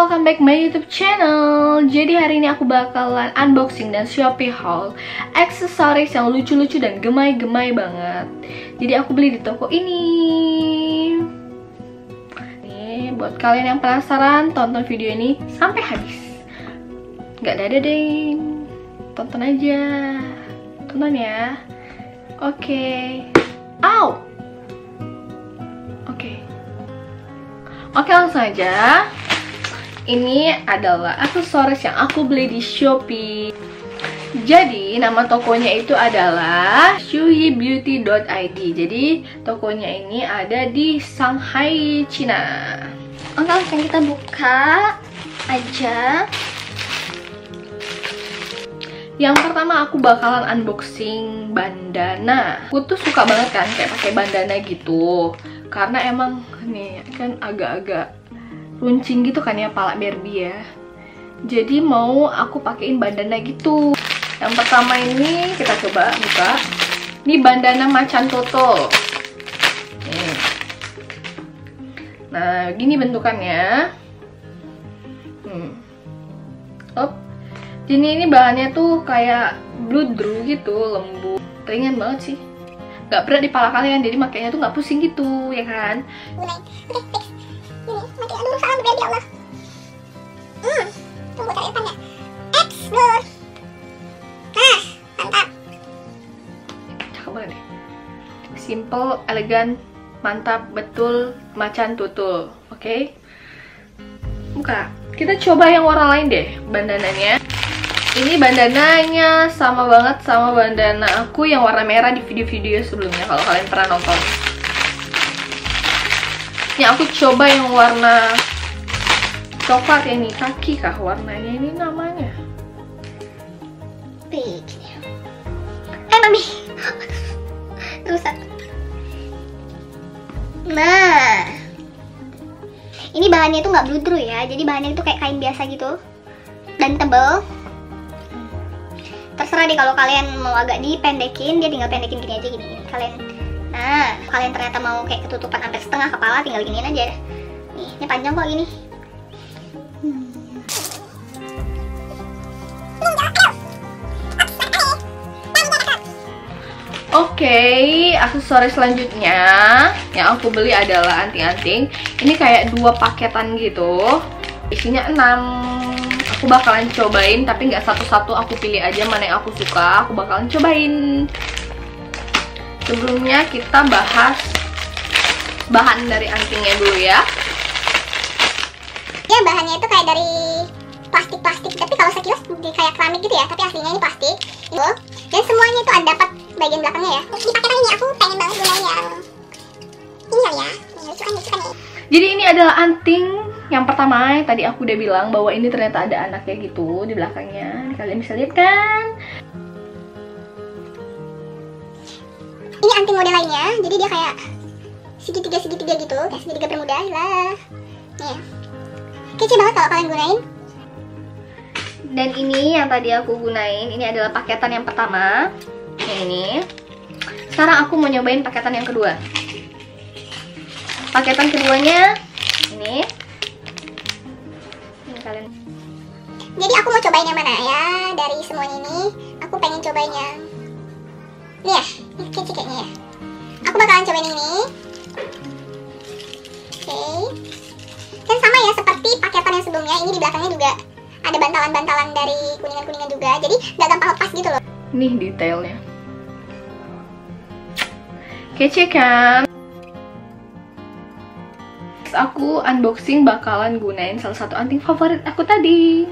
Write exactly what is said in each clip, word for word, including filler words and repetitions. welcome back my YouTube channel. Jadi hari ini aku bakalan unboxing dan Shopee haul aksesoris yang lucu-lucu dan gemai-gemai banget. Jadi aku beli di toko ini. Nih, buat kalian yang penasaran, tonton video ini sampai habis. Gak ada deh, tonton aja, tonton ya. Oke, ow. Oke, oke langsung aja. Ini adalah aksesoris yang aku beli di Shopee. Jadi nama tokonya itu adalah shuibeauty dot i d. Jadi tokonya ini ada di Shanghai, Cina. Oke, langsung kita buka aja. Yang pertama aku bakalan unboxing bandana. Aku tuh suka banget kan kayak pakai bandana gitu, karena emang nih kan agak-agak runcing gitu kan ya pala Barbie ya. Jadi mau aku pakein bandana gitu. Yang pertama ini kita coba buka. Ini bandana macan tutul. Nih. Nah, gini bentukannya. Hmm. Op. Jadi ini bahannya tuh kayak bludru gitu, lembut. Ringan banget sih. Gak berat di pala kalian, jadi makanya tuh gak pusing gitu, ya kan? Ya Allah. Hmm, tunggu cari apanya. X blur. Nah, mantap. Cakep banget deh. Simple, elegan, mantap, betul, macan tutul. Oke. Okay? Buka. Kita coba yang warna lain deh bandananya. Ini bandananya sama banget sama bandana aku yang warna merah di video-video sebelumnya kalau kalian pernah nonton. Ini aku coba yang warna coklat ya nih, kaki kah warnanya ini namanya? Big. Eh mami, rusak. Nah, ini bahannya tuh nggak bludru ya, jadi bahannya itu kayak kain biasa gitu dan tebel. Terserah deh kalau kalian mau agak dipendekin, dia tinggal pendekin gini aja gini. gini. Kalian, nah kalian ternyata mau kayak ketutupan hampir setengah kepala, tinggal giniin aja. Nih, ini panjang kok gini. Oke, okay, aksesoris selanjutnya yang aku beli adalah anting-anting. Ini kayak dua paketan gitu, isinya enam. Aku bakalan cobain, tapi nggak satu-satu, aku pilih aja mana yang aku suka. Aku bakalan cobain. Sebelumnya kita bahas bahan dari antingnya dulu ya. Ya, bahannya itu kayak dari plastik-plastik, tapi kalau sekilas kayak keramik gitu ya, tapi aslinya ini plastik. Tuh. Dan semuanya itu ada dapat bagian belakangnya ya. Di paketan ini aku pengen banget gunain yang ini ya, ini lucu-lucu nih. Jadi ini adalah anting yang pertama. Tadi aku udah bilang bahwa ini ternyata ada anaknya gitu di belakangnya. Kalian bisa lihat kan? Ini anting model lainnya. Jadi dia kayak segitiga-segitiga gitu, kayak segitiga bermuda lah. Nih. Kece banget kalau kalian gunain. Dan ini yang tadi aku gunain, ini adalah paketan yang pertama. Yang ini. Sekarang aku mau nyobain paketan yang kedua. Paketan keduanya ini. Ini kalian. Jadi aku mau cobain yang mana ya? Dari semuanya ini, aku pengen cobain yang ini ya, ini kece kayaknya ya. Aku bakalan cobain yang ini. Oke. Okay. Dan sama ya seperti paketan yang sebelumnya, ini di belakangnya juga ada bantalan-bantalan dari kuningan-kuningan juga. Jadi nggak gampang lepas gitu loh. Nih detailnya. Kece kan? Aku unboxing bakalan gunain salah satu anting favorit aku tadi.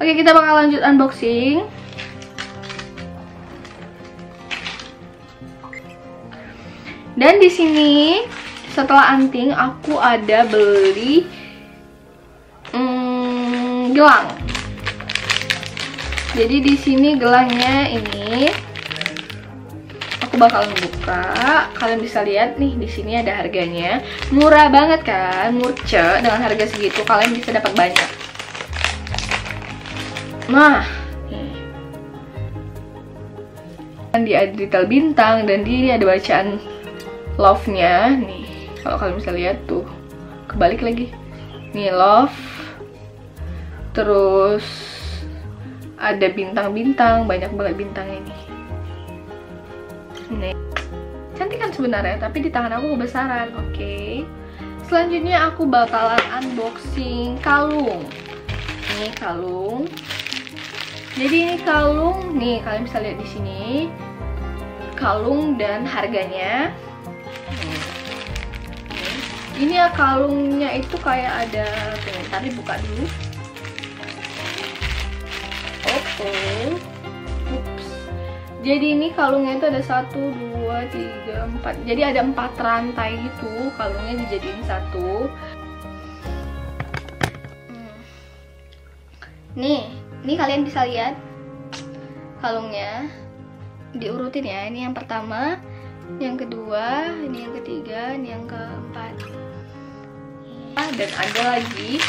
Oke, kita bakal lanjut unboxing. Dan di sini setelah anting aku ada beli hmm, gelang. Jadi di sini gelangnya ini aku bakal buka. Kalian bisa lihat nih di sini ada harganya. Murah banget kan? Murce, dengan harga segitu kalian bisa dapat banyak. Nah, nih. Dan dia ada detail bintang dan dia ada bacaan love-nya nih. Kalau kalian bisa lihat tuh. Kebalik lagi. Nih love Terus ada bintang-bintang, banyak banget bintangnya nih. Nih. Cantik kan sebenarnya, tapi di tangan aku kebesaran. Oke. Okay. Selanjutnya aku bakalan unboxing kalung. Ini kalung. Jadi ini kalung nih, kalian bisa lihat di sini. Kalung dan harganya. Ini ya kalungnya itu kayak ada, tuh, tadi buka dulu. Oke, okay. Ups. Jadi ini kalungnya itu ada satu, dua, tiga, empat. Jadi ada empat rantai gitu, kalungnya dijadiin satu. Nih, ini kalian bisa lihat kalungnya diurutin ya. Ini yang pertama, yang kedua, ini yang ketiga, ini yang keempat. Dan ada lagi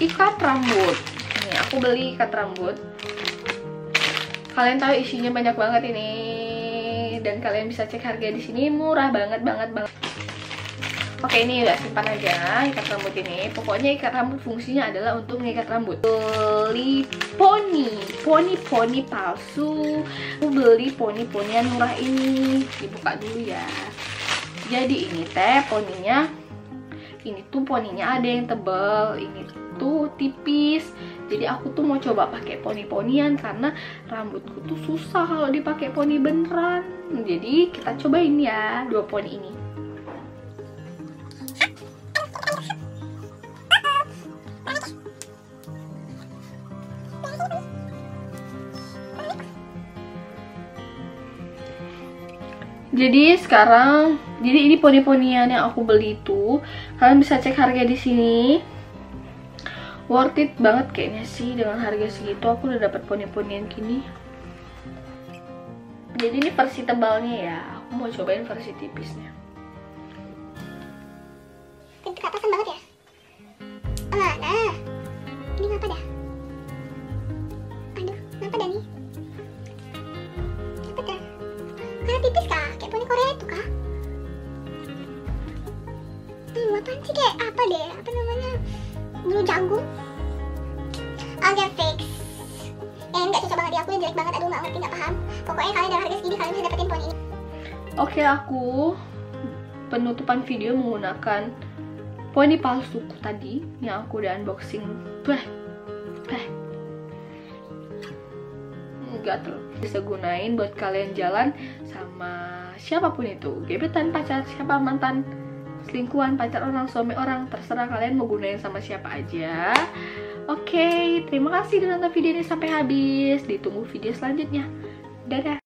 ikat rambut. Ini aku beli ikat rambut. Kalian tahu isinya banyak banget ini. Dan kalian bisa cek harga di sini, murah banget banget banget. Oke, ini udah simpan aja ikat rambut ini. Pokoknya ikat rambut fungsinya adalah untuk mengikat rambut. Beli poni, poni-poni palsu. Aku beli poni-ponian murah ini. Dibuka dulu ya. Jadi ini teh poninya. Ini tuh poninya ada yang tebal, ini tuh tipis. Jadi aku tuh mau coba pakai poni-ponian karena rambutku tuh susah kalau dipakai poni beneran. Jadi kita cobain ya dua poni ini. Jadi sekarang, jadi ini poni-ponian yang aku beli itu. Kalian bisa cek harga di sini. Worth it banget kayaknya sih dengan harga segitu. Aku udah dapat poni-ponian gini. Jadi ini versi tebalnya ya. Aku mau cobain versi tipisnya. Pintu keatasan banget ya. Mana? Ini ngapa dah? Aduh, ngapa dah nih? Ngapa dah? Karena tipis kah? Kayak poni Korea itu kah? Hmm, apaan sih kayak apa deh? Apa namanya? Bulu jagung? Agak fix. Ya ini gak cocok banget di aku, yang jelek banget. Aduh, gak ngerti, gak paham. Pokoknya kalian dalam harga segini, kalian bisa dapetin poni ini. Oke, aku penutupan video menggunakan poni palsuku tadi yang aku udah unboxing. Bah, bah. Enggak terlalu bisa gunain buat kalian jalan sama siapapun itu, gebetan, pacar, siapa, mantan, selingkuhan, pacar orang, suami orang, terserah kalian mau gunain sama siapa aja. Oke, terima kasih udah nonton video ini sampai habis. Ditunggu video selanjutnya. Dadah.